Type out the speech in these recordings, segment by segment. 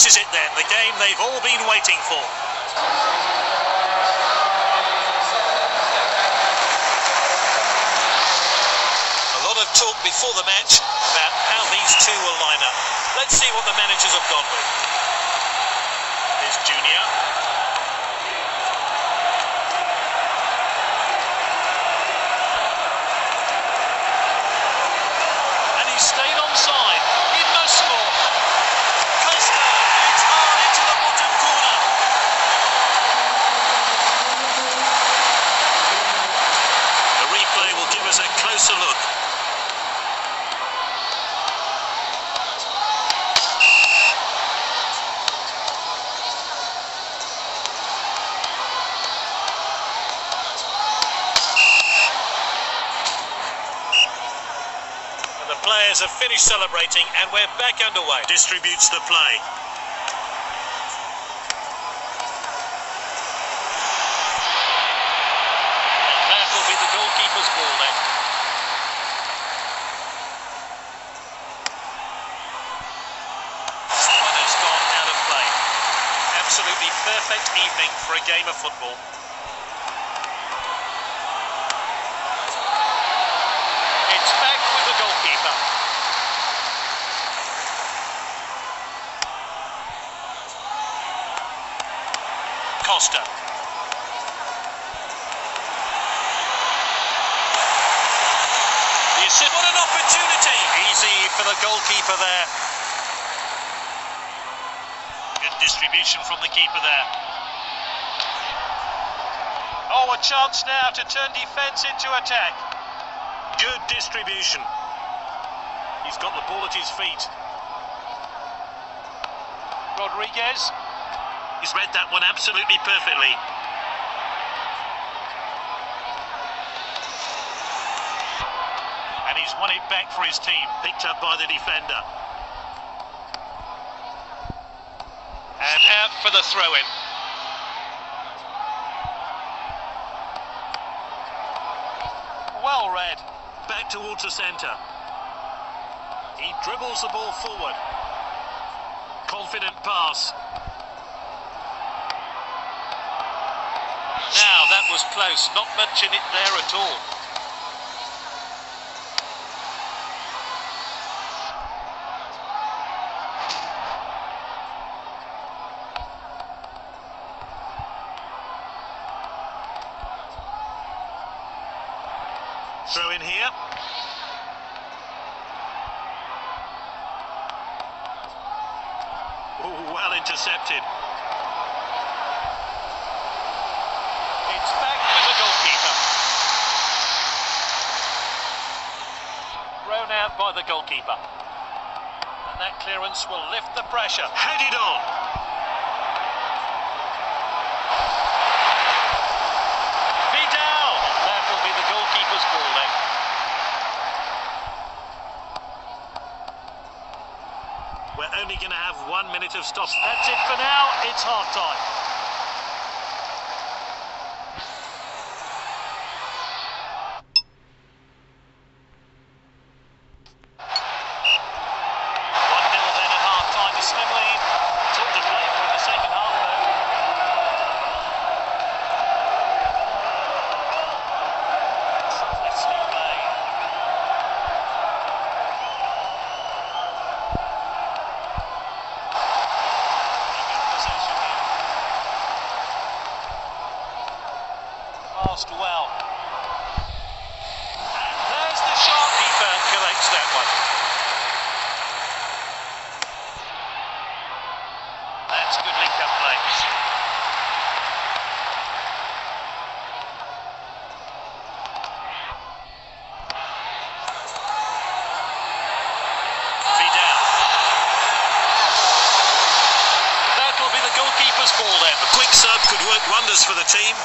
This is it then, the game they've all been waiting for. A lot of talk before the match about how these two will line up. Let's see what the managers have gone with. Here's Junior. And he stayed onside. He must score. Costa hits hard into the bottom corner. The replay will give us a closer look. Players have finished celebrating and we're back underway. Distributes the play. And that will be the goalkeeper's ball then. Someone has gone out of play. Absolutely perfect evening for a game of football. Costa. What an opportunity! Easy for the goalkeeper there. Good distribution from the keeper there. Oh, a chance now to turn defence into attack. Good distribution. He's got the ball at his feet. Rodriguez. He's read that one absolutely perfectly. And he's won it back for his team, picked up by the defender. And out for the throw-in. Well read. Back towards the centre. He dribbles the ball forward. Confident pass. Now that was close, not much in it there at all. Throw in here. Oh, well intercepted. Out by the goalkeeper, and that clearance will lift the pressure. Headed on. Vidal. That will be the goalkeeper's ball then. We're only going to have 1 minute of stops. That's it for now. It's half time. Well, and there's the shot. Keeper collects that one. That's good link-up play. Vidal. That will be the goalkeeper's ball there. A quick sub could work wonders for the team.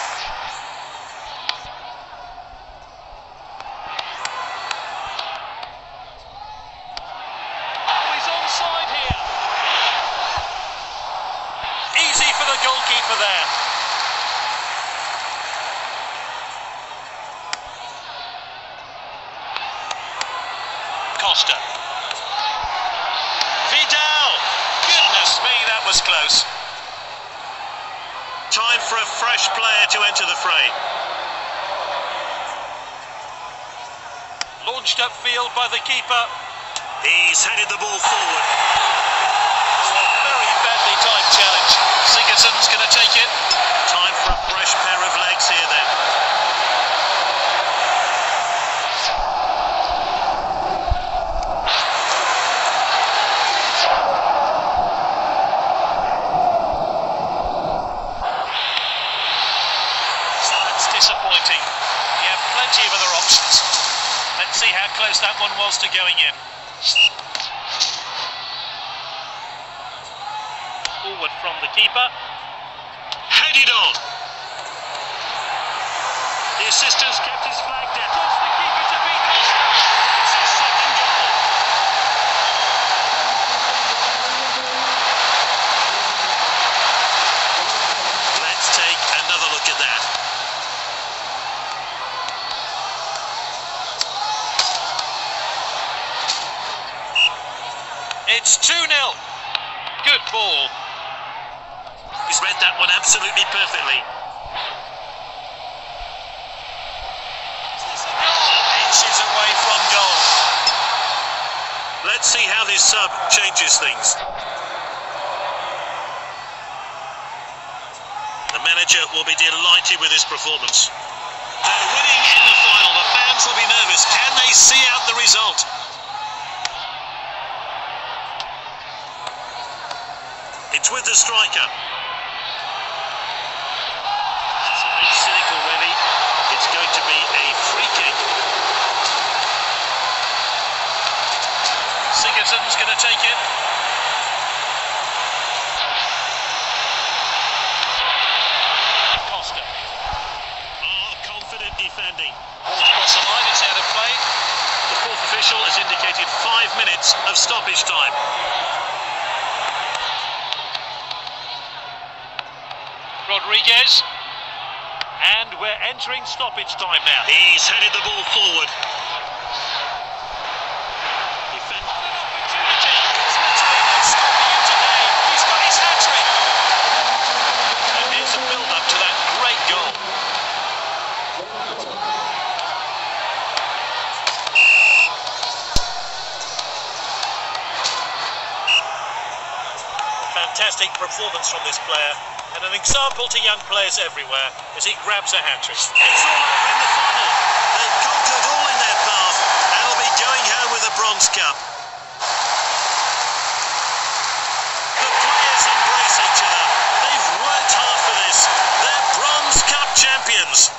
Goalkeeper there. Costa. Vidal. Goodness me, that was Time for a fresh player to enter the fray. Launched upfield by the keeper. He's headed the ball forward. Very badly timed challenge. Sigurdsson's going to take it. Time for a fresh pair of legs here then. Disappointing. You have plenty of other options. Let's see how close that one was to going in. Forward from the keeper. Headed on. The assistant's kept his flag down. Just the keeper to beat this. It's his second goal. Let's take another look at that. It's 2-0. Good ball. He's read that one absolutely perfectly. Inches away from goal. Let's see how this sub changes things. The manager will be delighted with his performance. They're winning in the final. The fans will be nervous. Can they see out the result? It's with the striker. That's a bit cynical, really. It's going to be a free kick. Sigurdsson's going to take it. Costa. Confident defending. All across the line, it's out of play. The fourth official has indicated 5 minutes of stoppage time. Rodriguez, and we're entering stoppage time now. He's headed the ball forward. He's got his hat-trick. And here's a build-up to that great goal. Fantastic performance from this player. And an example to young players everywhere as he grabs a hat-trick. It's all over in the final. They've conquered all in their path and will be going home with a bronze cup. The players embrace each other. They've worked hard for this. They're bronze cup champions.